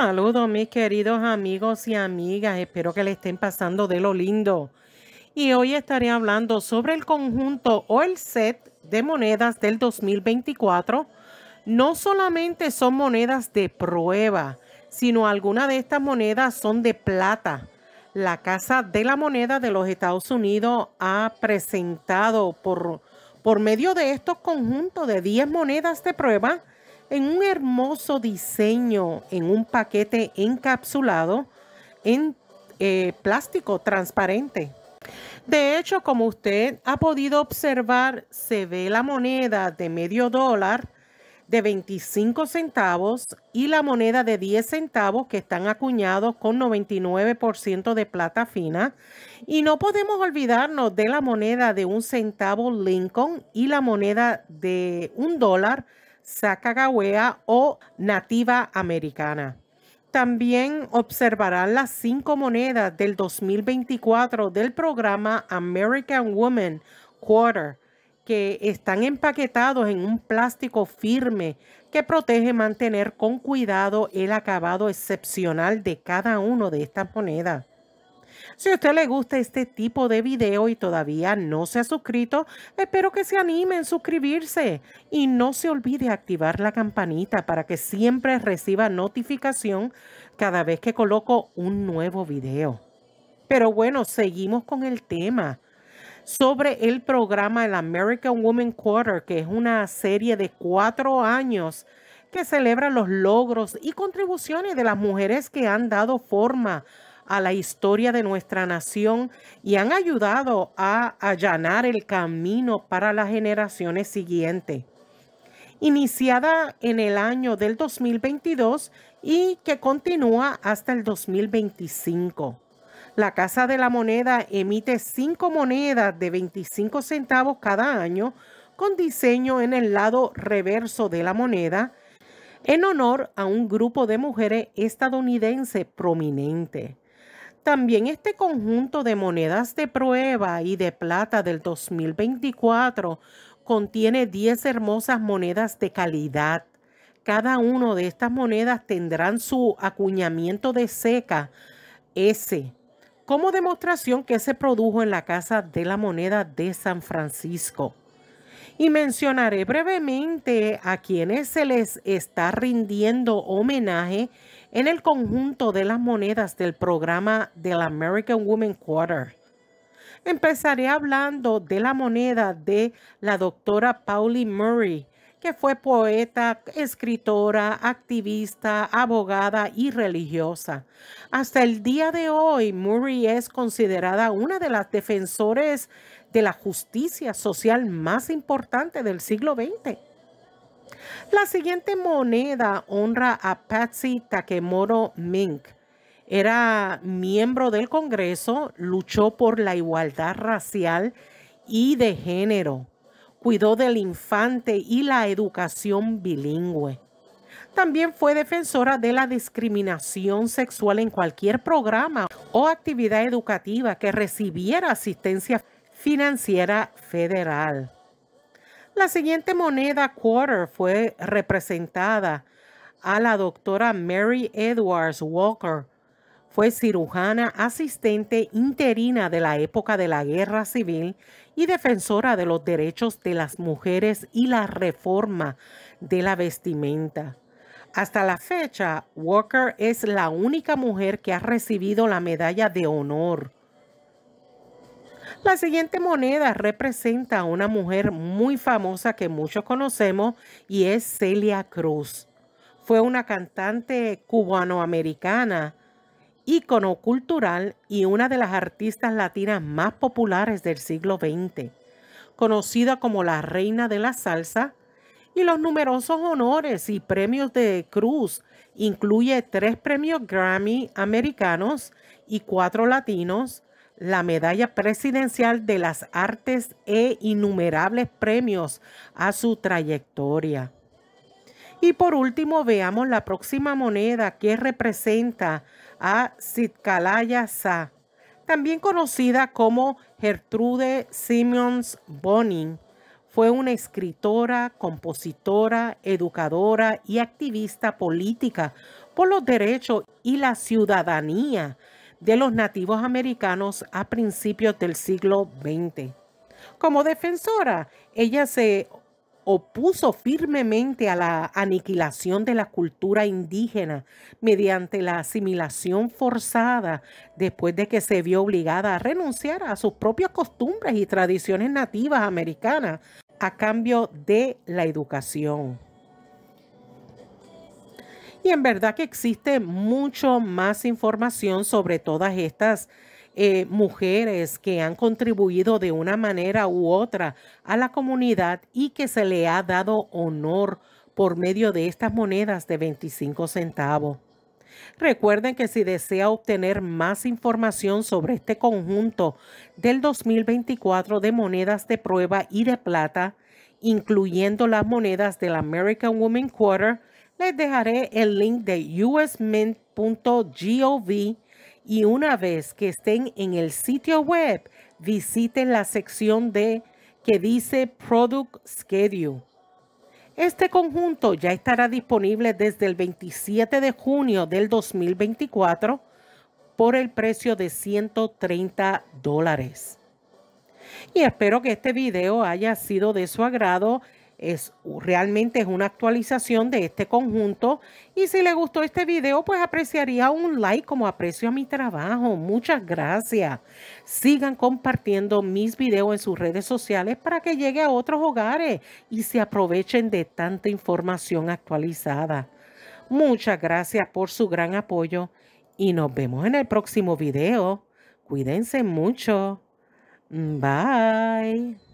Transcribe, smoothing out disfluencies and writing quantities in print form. Saludos mis queridos amigos y amigas, espero que le estén pasando de lo lindo. Y hoy estaré hablando sobre el conjunto o el set de monedas del 2024. No solamente son monedas de prueba, sino algunas de estas monedas son de plata. La Casa de la Moneda de los Estados Unidos ha presentado por medio de estos conjuntos de 10 monedas de prueba en un hermoso diseño, en un paquete encapsulado en plástico transparente. De hecho, como usted ha podido observar, se ve la moneda de medio dólar, de 25 centavos y la moneda de 10 centavos que están acuñados con 99% de plata fina. Y no podemos olvidarnos de la moneda de 1 centavo Lincoln y la moneda de $1 Sacagawea o nativa americana. También observarán las 5 monedas del 2024 del programa American Women Quarter, que están empaquetados en un plástico firme que protege mantener con cuidado el acabado excepcional de cada uno de estas monedas. Si a usted le gusta este tipo de video y todavía no se ha suscrito, espero que se anime en suscribirse y no se olvide activar la campanita para que siempre reciba notificación cada vez que coloco un nuevo video. Pero bueno, seguimos con el tema sobre el programa el American Women Quarter, que es una serie de 4 años que celebra los logros y contribuciones de las mujeres que han dado forma a la historia de nuestra nación y han ayudado a allanar el camino para las generaciones siguientes. Iniciada en el año del 2022 y que continúa hasta el 2025. La Casa de la Moneda emite 5 monedas de 25 centavos cada año con diseño en el lado reverso de la moneda en honor a un grupo de mujeres estadounidenses prominentes. También este conjunto de monedas de prueba y de plata del 2024 contiene 10 hermosas monedas de calidad. Cada una de estas monedas tendrán su acuñamiento de ceca S, como demostración que se produjo en la Casa de la Moneda de San Francisco. Y mencionaré brevemente a quienes se les está rindiendo homenaje en el conjunto de las monedas del programa del American Women Quarter. Empezaré hablando de la moneda de la doctora Pauli Murray, que fue poeta, escritora, activista, abogada y religiosa. Hasta el día de hoy, Murray es considerada una de las defensoras de la justicia social más importante del siglo XX. La siguiente moneda honra a Patsy Takemoto Mink. Era miembro del Congreso, luchó por la igualdad racial y de género. Cuidó del infante y la educación bilingüe. También fue defensora de la discriminación sexual en cualquier programa o actividad educativa que recibiera asistencia financiera federal. La siguiente moneda quarter fue representada a la doctora Mary Edwards Walker. Fue cirujana asistente interina de la época de la Guerra Civil y defensora de los derechos de las mujeres y la reforma de la vestimenta. Hasta la fecha, Walker es la única mujer que ha recibido la Medalla de Honor. La siguiente moneda representa a una mujer muy famosa que muchos conocemos y es Celia Cruz. Fue una cantante cubanoamericana, ícono cultural y una de las artistas latinas más populares del siglo XX, conocida como la reina de la salsa, y los numerosos honores y premios de Cruz incluye 3 premios Grammy americanos y 4 latinos, la Medalla Presidencial de las Artes e innumerables premios a su trayectoria. Y por último, veamos la próxima moneda que representa a Zitkalaya Sa, también conocida como Gertrude Simons Bonin. Fue una escritora, compositora, educadora y activista política por los derechos y la ciudadanía de los nativos americanos a principios del siglo XX. Como defensora, ella se opuso firmemente a la aniquilación de la cultura indígena mediante la asimilación forzada, después de que se vio obligada a renunciar a sus propias costumbres y tradiciones nativas americanas a cambio de la educación. Y en verdad que existe mucho más información sobre todas estas mujeres que han contribuido de una manera u otra a la comunidad y que se le ha dado honor por medio de estas monedas de 25 centavos. Recuerden que si desea obtener más información sobre este conjunto del 2024 de monedas de prueba y de plata, incluyendo las monedas de la American Women Quarter, les dejaré el link de usmint.gov. Y una vez que estén en el sitio web, visiten la sección que dice Product Schedule. Este conjunto ya estará disponible desde el 27 de junio del 2024 por el precio de $130. Y espero que este video haya sido de su agrado. Realmente es una actualización de este conjunto, y si le gustó este video, pues apreciaría un like como aprecio a mi trabajo. Muchas gracias. Sigan compartiendo mis videos en sus redes sociales para que llegue a otros hogares y se aprovechen de tanta información actualizada. Muchas gracias por su gran apoyo y nos vemos en el próximo video. Cuídense mucho. Bye.